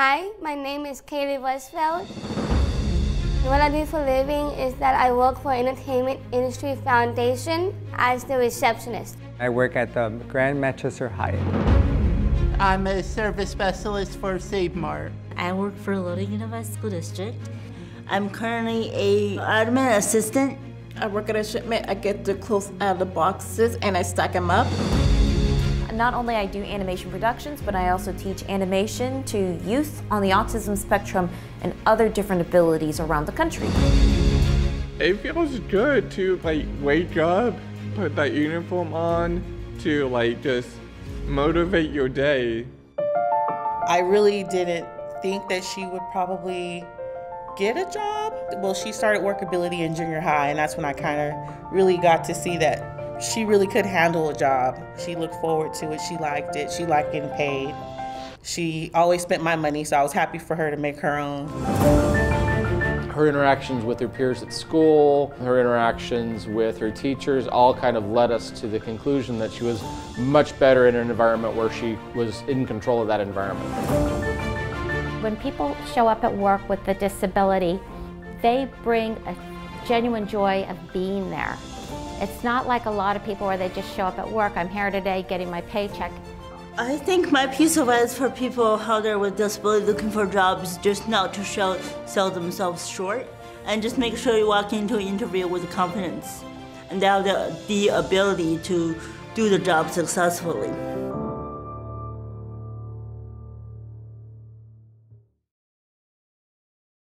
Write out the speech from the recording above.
Hi, my name is Kaylee Westfeld. What I do for a living is that I work for Entertainment Industry Foundation as the receptionist. I work at the Grand Manchester Hyatt. I'm a service specialist for Save Mart. I work for Lodi Unified School District. I'm currently an admin assistant. I work at a shipment. I get the clothes out of the boxes and I stack them up. Not only I do animation productions, but I also teach animation to youth on the autism spectrum and other different abilities around the country. It feels good to wake up, put that uniform on, to just motivate your day. I really didn't think that she would probably get a job. Well, she started WorkAbility in junior high, and that's when I kind of really got to see that she really could handle a job. She looked forward to it, she liked it, she liked getting paid. She always spent my money, so I was happy for her to make her own. Her interactions with her peers at school, her interactions with her teachers, all kind of led us to the conclusion that she was much better in an environment where she was in control of that environment. When people show up at work with a disability, they bring a genuine joy of being there. It's not like a lot of people where they just show up at work, I'm here today getting my paycheck. I think my piece of advice for people out there with disability looking for jobs, just not to sell themselves short, and just make sure you walk into an interview with confidence and have the ability to do the job successfully.